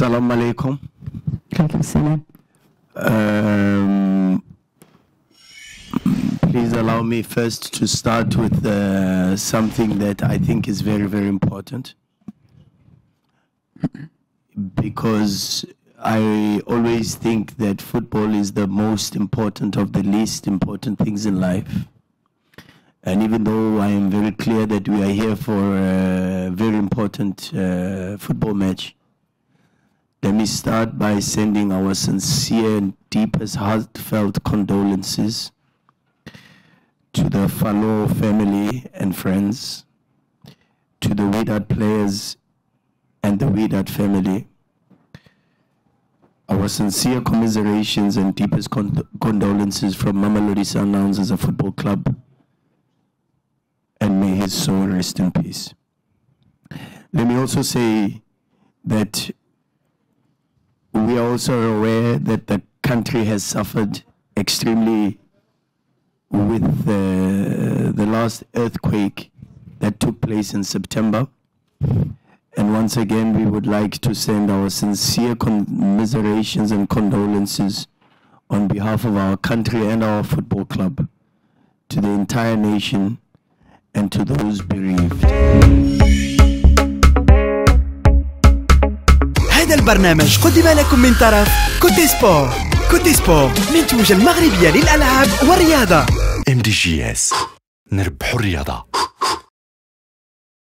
Assalamu alaikum. Please allow me first to start with something that I think is very, very important, because I always think that football is the most important of the least important things in life. And even though I am very clear that we are here for a very important football match, let me start by sending our sincere and deepest heartfelt condolences to the Flouh family and friends, to the Wydad players and the Wydad family. Our sincere commiserations and deepest condolences from Mamelodi Sundowns as a football club, and may his soul rest in peace. Let me also say that we are also aware that the country has suffered extremely with the last earthquake that took place in September. And once again, we would like to send our sincere commiserations and condolences on behalf of our country and our football club to the entire nation and to those bereaved. هذا البرنامج قدم لكم من طرف كوتي سبور. كوتي سبور منتوجة المغربية للألعاب والرياضة. MDGS نربح الرياضة.